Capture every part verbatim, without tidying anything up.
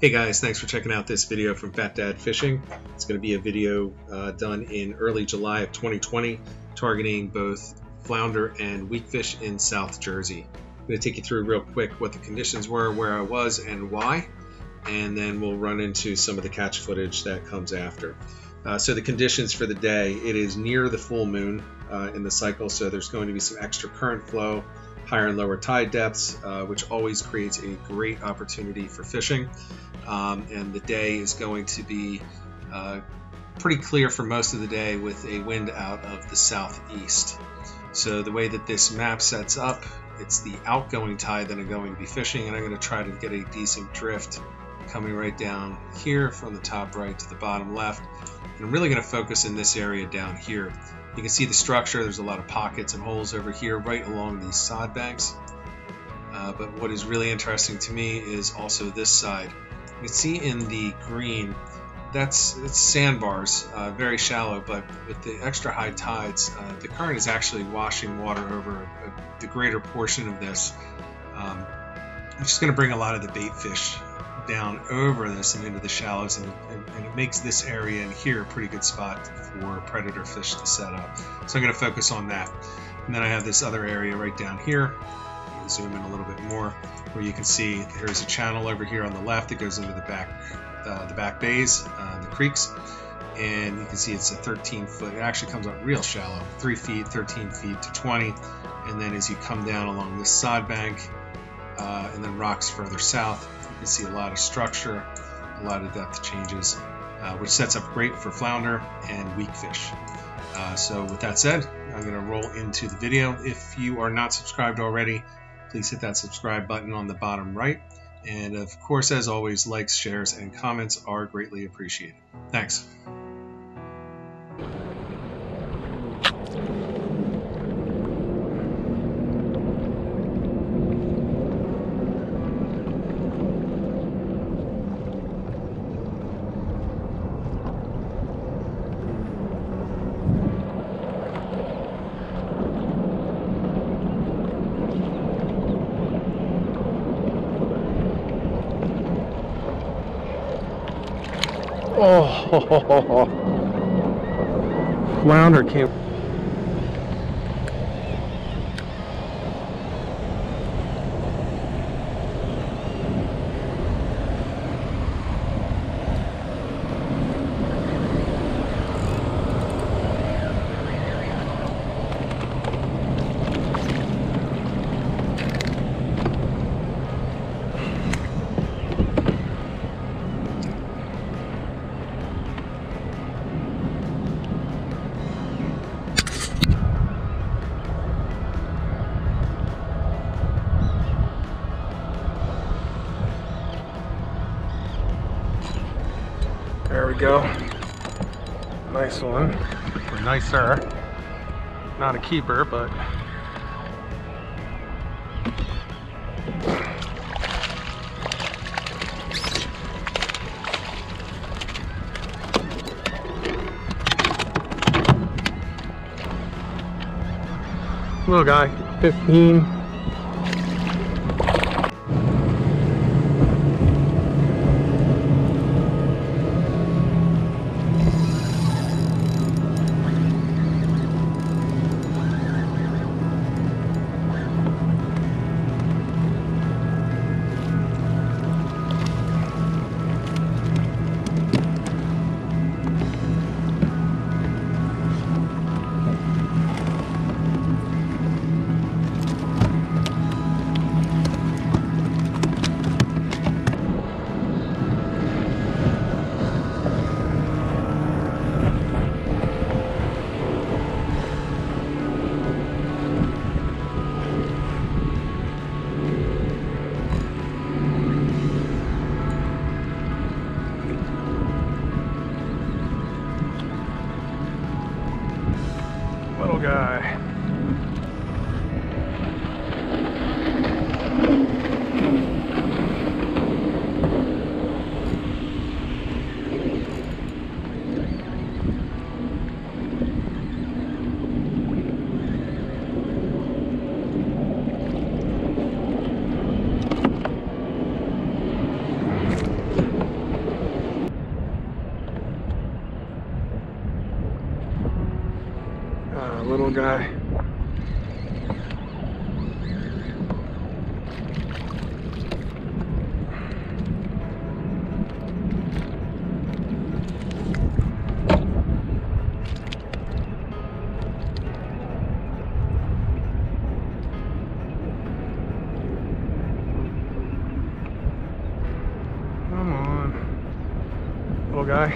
Hey guys, thanks for checking out this video from Fat Dad Fishing. It's going to be a video uh, done in early July of twenty twenty, targeting both flounder and weakfish in South Jersey. I'm going to take you through real quick what the conditions were, where I was, and why, and then we'll run into some of the catch footage that comes after. Uh, so the conditions for the day, it is near the full moon uh, in the cycle, so there's going to be some extra current flow, higher and lower tide depths, uh, which always creates a great opportunity for fishing. Um, and the day is going to be uh, pretty clear for most of the day with a wind out of the southeast. So the way that this map sets up, it's the outgoing tide that I'm going to be fishing, and I'm going to try to get a decent drift coming right down here from the top right to the bottom left. And I'm really going to focus in this area down here. You can see the structure, there's a lot of pockets and holes over here right along these sod banks. Uh, but what is really interesting to me is also this side. You can see in the green, that's it's sandbars, uh, very shallow, but with the extra high tides, uh, the current is actually washing water over a, the greater portion of this. Um, I'm just going to bring a lot of the bait fish down over this and into the shallows, and, and, and it makes this area in here a pretty good spot for predator fish to set up. So I'm going to focus on that. And then I have this other area right down here. Zoom in a little bit more, where you can see there's a channel over here on the left that goes into the back uh, the back bays, uh, the creeks, and you can see it's a thirteen foot, it actually comes up real shallow, three feet, thirteen feet to twenty, and then as you come down along this sod bank uh, and then rocks further south, you can see a lot of structure, a lot of depth changes, uh, which sets up great for flounder and weakfish. Uh, so with that said, I'm going to roll into the video. If you are not subscribed already, please hit that subscribe button on the bottom right. And of course, as always, likes, shares, and comments are greatly appreciated. Thanks. Oh, flounder came. Go. Nice one. Or nicer. Not a keeper, but little guy, fifteen. little guy. Guy.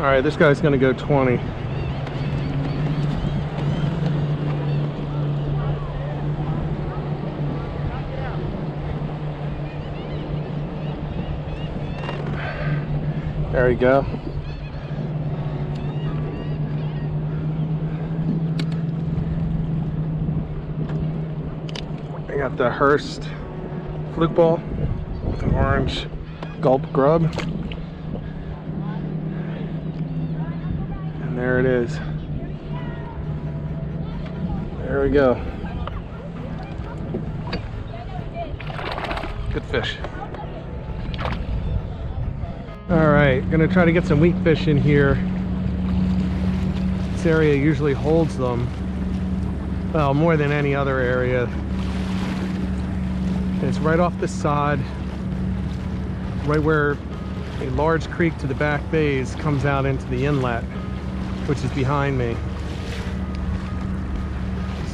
All right, this guy's gonna go twenty. There we go. I got the Hearst fluke ball with an orange gulp grub. There it is. There we go. Good fish. Alright, gonna try to get some weak fish in here. This area usually holds them. Well, more than any other area. And it's right off the sod, right where a large creek to the back bays comes out into the inlet, which is behind me.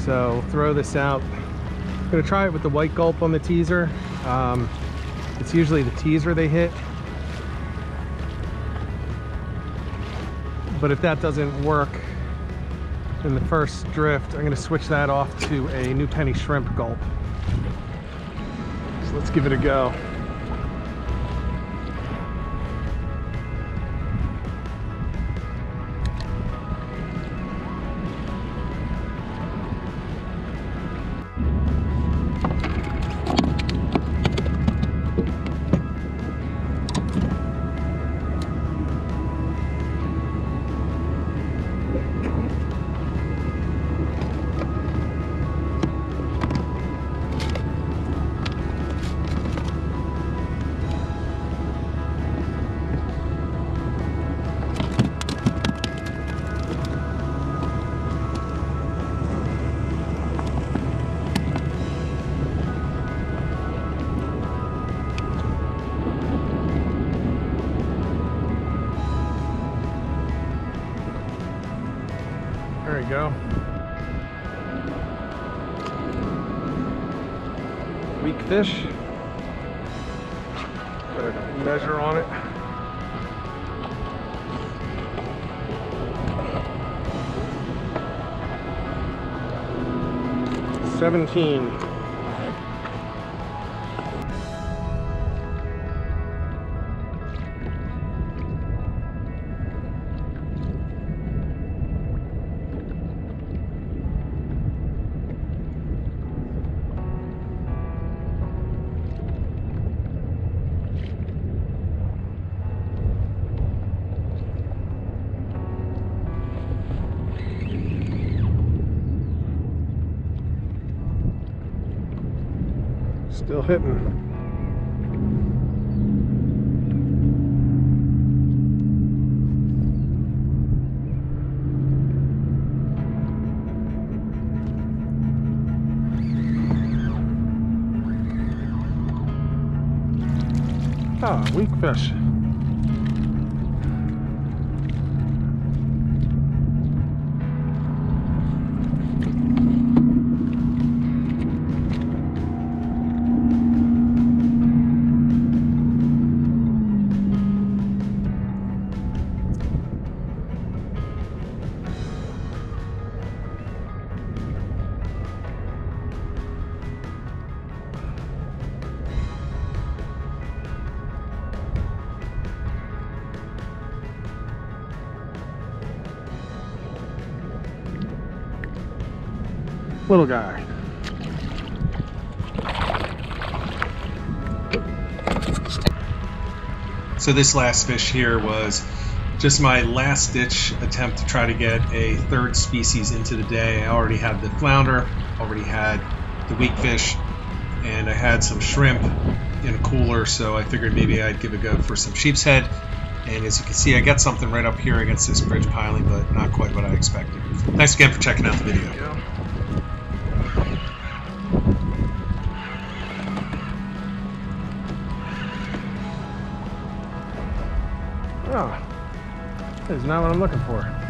So throw this out. I'm gonna try it with the white gulp on the teaser. Um, it's usually the teaser they hit. But if that doesn't work in the first drift, I'm gonna switch that off to a new penny shrimp gulp. So let's give it a go. There we go. Weak fish. Put a measure on it. seventeen. Still hitting. Ah, weak fish. Little guy. So this last fish here was just my last ditch attempt to try to get a third species into the day. I already had the flounder, already had the weakfish, and I had some shrimp in a cooler, so I figured maybe I'd give a go for some sheep's head. And as you can see, I got something right up here against this bridge piling, but not quite what I expected. Thanks again for checking out the video. Oh, that is not what I'm looking for.